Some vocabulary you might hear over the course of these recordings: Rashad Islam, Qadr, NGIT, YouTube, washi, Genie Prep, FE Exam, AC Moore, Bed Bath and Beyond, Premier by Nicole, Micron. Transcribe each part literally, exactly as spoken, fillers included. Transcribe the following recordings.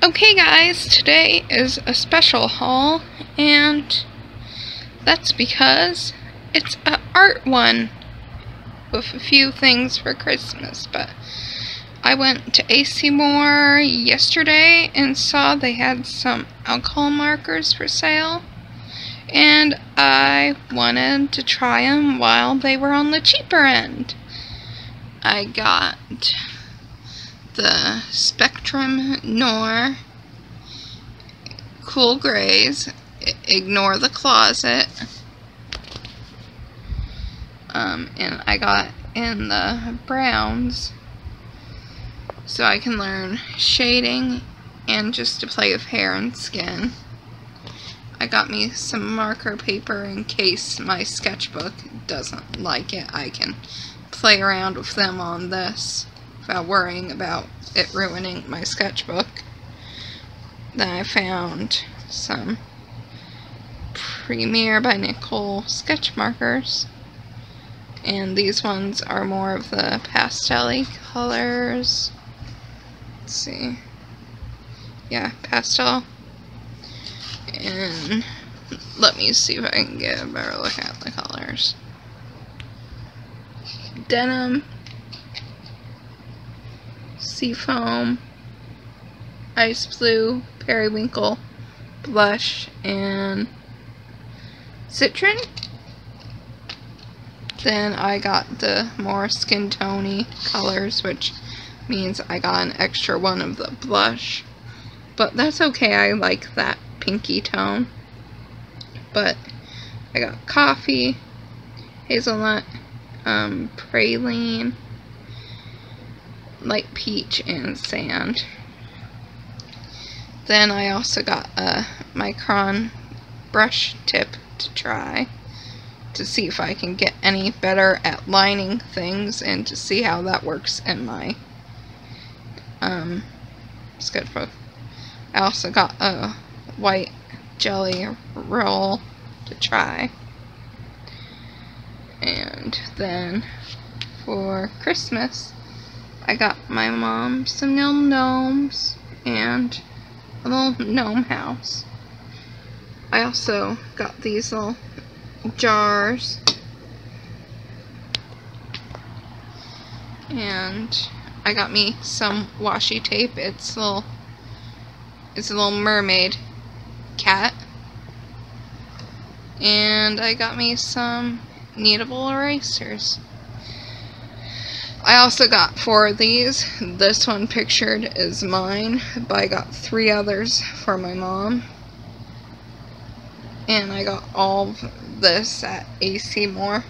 Okay guys, today is a special haul, and that's because it's an art one with a few things for Christmas. But I went to A C Moore yesterday and saw they had some alcohol markers for sale, and I wanted to try them while they were on the cheaper end. I got the Spectrum Nor Cool Grays, Ignore the Closet, um, and I got in the browns so I can learn shading and just to play with hair and skin. I got me some marker paper in case my sketchbook doesn't like it. I can play around with them on this without worrying about it ruining my sketchbook. Then I found some Premier by Nicole sketch markers, and these ones are more of the pastel-y colors. Let's see, yeah, pastel. And let me see if I can get a better look at the colors. Denim, seafoam, ice blue, periwinkle, blush, and citron. Then I got the more skin tone-y colors, which means I got an extra one of the blush. But that's okay, I like that pinky tone. But I got coffee, hazelnut, um, praline, light peach, and sand. Then I also got a Micron brush tip to try to see if I can get any better at lining things and to see how that works in my um, sketchbook. I also got a white jelly roll to try. And then for Christmas, I got my mom some little gnomes and a little gnome house. I also got these little jars, and I got me some washi tape. It's a little, it's a little mermaid cat, and I got me some kneadable erasers. I also got four of these. This one pictured is mine, but I got three others for my mom. And I got all of this at A C Moore,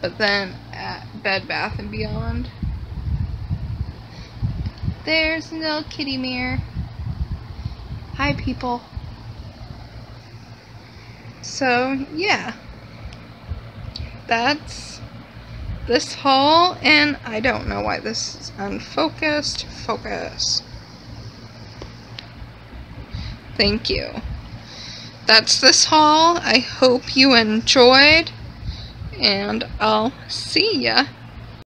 but then at Bed Bath and Beyond. There's a little kitty mirror. Hi, people. So, yeah. That's this haul, and I don't know why this is unfocused. Focus. Thank you. That's this haul. I hope you enjoyed, and I'll see ya.